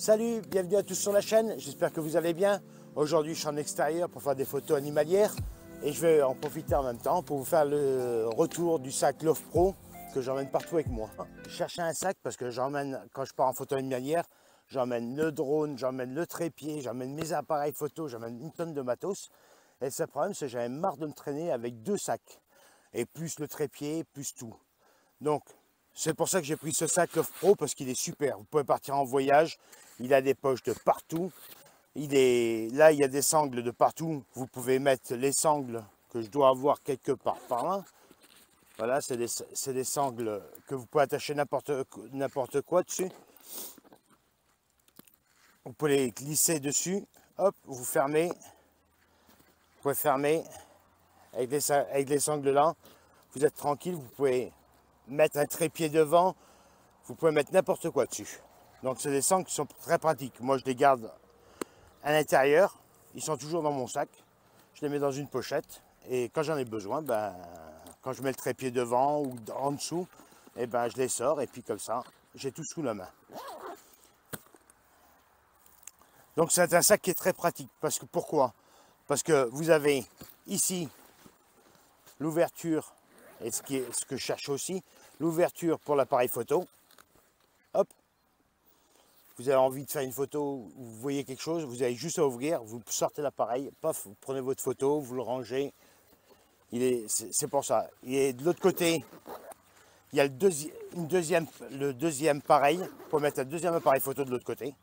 Salut, bienvenue à tous sur la chaîne, j'espère que vous allez bien. Aujourd'hui je suis en extérieur pour faire des photos animalières et je vais en profiter en même temps pour vous faire le retour du sac Lowepro que j'emmène partout avec moi. Je cherchais un sac parce que j'emmène, quand je pars en photo animalière, j'emmène le drone, j'emmène le trépied, j'emmène mes appareils photo, j'emmène une tonne de matos. Et le seul problème c'est que j'avais marre de me traîner avec deux sacs et plus le trépied, plus tout. Donc c'est pour ça que j'ai pris ce sac Lowepro parce qu'il est super. Vous pouvez partir en voyage, il a des poches de partout. Là, il y a des sangles de partout. Vous pouvez mettre les sangles que je dois avoir quelque part par là. Voilà, c'est des sangles que vous pouvez attacher n'importe quoi dessus. Vous pouvez les glisser dessus. Hop, vous fermez. Vous pouvez fermer avec les sangles là. Vous êtes tranquille, vous pouvez mettre un trépied devant, vous pouvez mettre n'importe quoi dessus. Donc c'est des sangles qui sont très pratiques. Moi je les garde à l'intérieur, ils sont toujours dans mon sac, je les mets dans une pochette et quand j'en ai besoin, ben, quand je mets le trépied devant ou en dessous, et ben, je les sors et puis comme ça, j'ai tout sous la main. Donc c'est un sac qui est très pratique. Parce que vous avez ici l'ouverture, et ce que je cherche aussi, l'ouverture pour l'appareil photo. Hop, vous avez envie de faire une photo, vous voyez quelque chose, vous avez juste à ouvrir, vous sortez l'appareil, paf, vous prenez votre photo, vous le rangez. C'est pour ça. Et de l'autre côté, il y a le deuxième pareil, pour mettre un deuxième appareil photo de l'autre côté.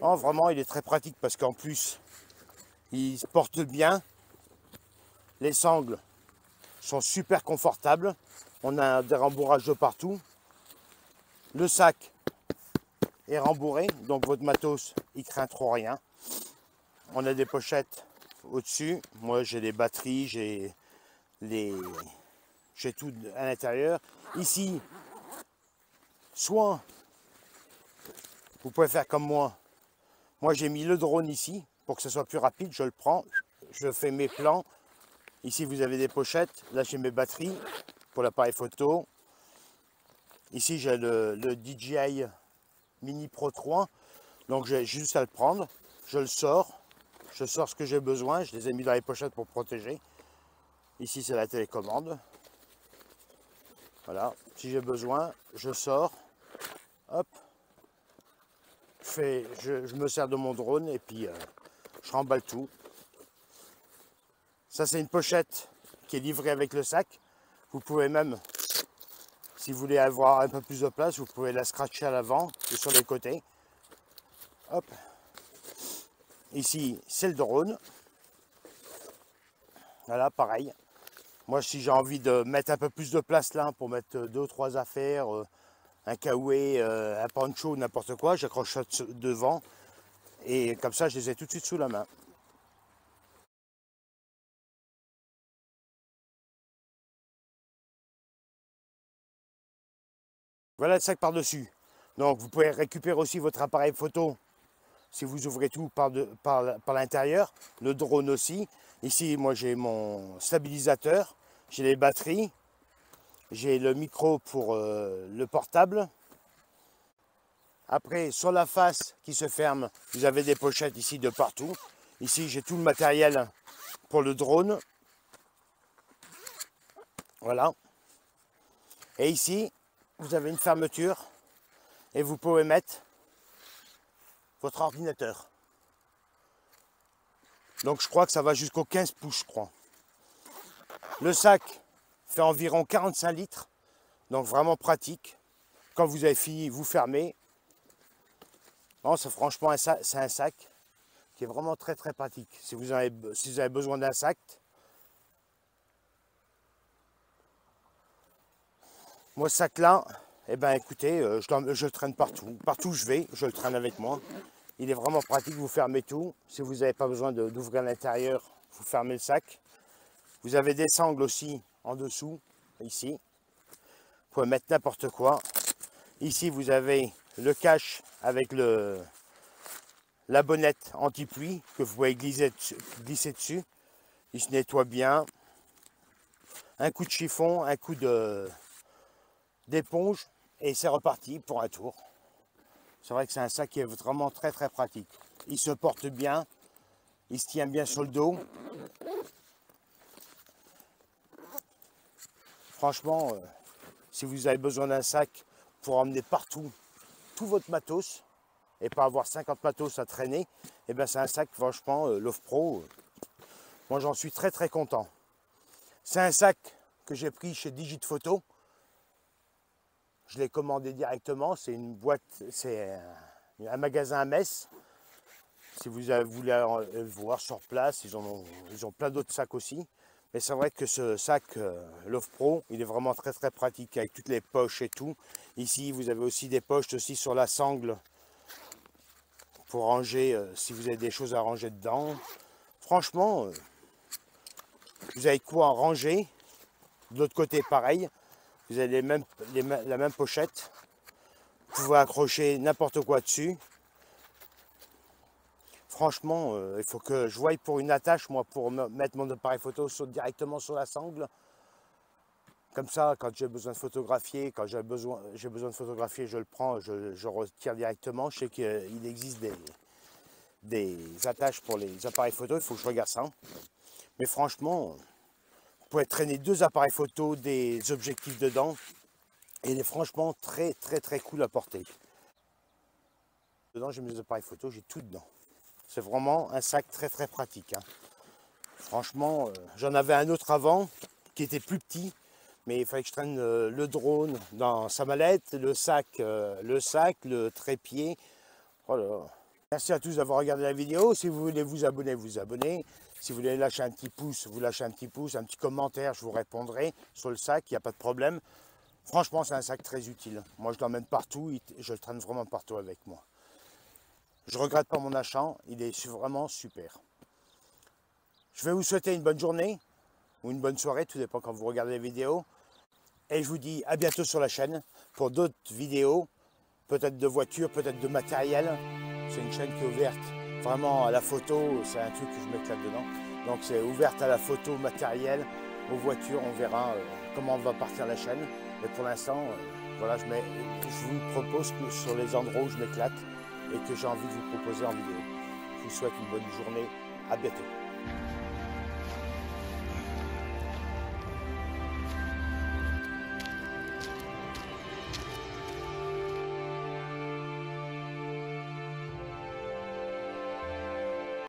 Oh, vraiment, il est très pratique parce qu'en plus, il se porte bien. Les sangles sont super confortables. On a des rembourrages de partout. Le sac est rembourré, donc votre matos, il craint trop rien. On a des pochettes au-dessus. Moi, j'ai des batteries, j'ai tout à l'intérieur. Ici, soit vous pouvez faire comme moi. Moi, j'ai mis le drone ici pour que ce soit plus rapide. Je le prends, je fais mes plans. Ici, vous avez des pochettes. Là, j'ai mes batteries pour l'appareil photo. Ici, j'ai le DJI Mini Pro 3. Donc, j'ai juste à le prendre. Je le sors. Je sors ce que j'ai besoin. Je les ai mis dans les pochettes pour protéger. Ici, c'est la télécommande. Voilà. Si j'ai besoin, je sors. Hop. Je me sers de mon drone et puis je remballe tout. Ça, c'est une pochette qui est livrée avec le sac. Vous pouvez même, si vous voulez avoir un peu plus de place, vous pouvez la scratcher à l'avant et sur les côtés. Hop. Ici, c'est le drone. Voilà, pareil. Moi, si j'ai envie de mettre un peu plus de place là pour mettre 2 ou 3 affaires, un kawaii, un poncho, n'importe quoi, j'accroche ça devant. Et comme ça, je les ai tout de suite sous la main. Voilà le sac par-dessus. Donc vous pouvez récupérer aussi votre appareil photo si vous ouvrez tout par l'intérieur. Le drone aussi. Ici, moi j'ai mon stabilisateur, j'ai les batteries, j'ai le micro pour le portable. Après, sur la face qui se ferme, vous avez des pochettes ici de partout. Ici, j'ai tout le matériel pour le drone. Voilà. Et ici, vous avez une fermeture et vous pouvez mettre votre ordinateur. Donc je crois que ça va jusqu'au 15 pouces, je crois. Le sac fait environ 45 litres, donc vraiment pratique. Quand vous avez fini, vous fermez. Non, c'est franchement c'est un sac qui est vraiment très très pratique. Si vous avez besoin d'un sac. Moi, ce sac-là, eh ben, écoutez, je le traîne partout. Partout où je vais, je le traîne avec moi. Il est vraiment pratique, vous fermez tout. Si vous n'avez pas besoin d'ouvrir l'intérieur, vous fermez le sac. Vous avez des sangles aussi en dessous, ici. Vous pouvez mettre n'importe quoi. Ici, vous avez le cache avec la bonnette anti-pluie que vous pouvez glisser dessus. Il se nettoie bien. Un coup de chiffon, un coup d'éponge Et c'est reparti pour un tour. C'est vrai que c'est un sac qui est vraiment très très pratique. Il se porte bien, il se tient bien sur le dos. Franchement, si vous avez besoin d'un sac pour emmener partout tout votre matos et pas avoir 50 matos à traîner, et bien c'est un sac, franchement, Lowepro, moi j'en suis très très content. C'est un sac que j'ai pris chez Digiphoto. Je l'ai commandé directement, c'est une boîte, c'est un magasin à Metz. Si vous voulez voir sur place, ils ont plein d'autres sacs aussi. Mais c'est vrai que ce sac Lowepro, il est vraiment très très pratique avec toutes les poches et tout. Ici, vous avez aussi des poches aussi sur la sangle pour ranger, si vous avez des choses à ranger dedans. Franchement, vous avez quoi en ranger. De l'autre côté, pareil. Vous avez la même pochette, vous pouvez accrocher n'importe quoi dessus. Franchement, il faut que je voie pour une attache, moi, pour mettre mon appareil photo directement sur la sangle. Comme ça, quand j'ai besoin de photographier, je le prends, je retire directement. Je sais qu'il existe des attaches pour les appareils photo, il faut que je regarde ça. Mais franchement... Vous pouvez traîner deux appareils photo, des objectifs dedans. Et il est franchement très très très cool à porter. Dedans j'ai mes appareils photo, j'ai tout dedans. C'est vraiment un sac très très pratique. Hein. Franchement, j'en avais un autre avant qui était plus petit. Mais il fallait que je traîne le drone dans sa mallette, le sac, le trépied. Oh là là. Merci à tous d'avoir regardé la vidéo. Si vous voulez vous abonner, vous abonnez. Si vous voulez lâcher un petit pouce, vous lâchez un petit pouce, un petit commentaire, je vous répondrai sur le sac, il n'y a pas de problème. Franchement, c'est un sac très utile. Moi, je l'emmène partout, je le traîne vraiment partout avec moi. Je ne regrette pas mon achat, il est vraiment super. Je vais vous souhaiter une bonne journée ou une bonne soirée, tout dépend quand vous regardez les vidéos. Et je vous dis à bientôt sur la chaîne pour d'autres vidéos, peut-être de voitures, peut-être de matériel. C'est une chaîne qui est ouverte. Vraiment à la photo, c'est un truc que je m'éclate dedans. Donc c'est ouverte à la photo, matériel, aux voitures, on verra comment on va partir la chaîne. Mais pour l'instant, voilà, je vous propose que sur les endroits où je m'éclate et que j'ai envie de vous proposer en vidéo. Je vous souhaite une bonne journée, à bientôt.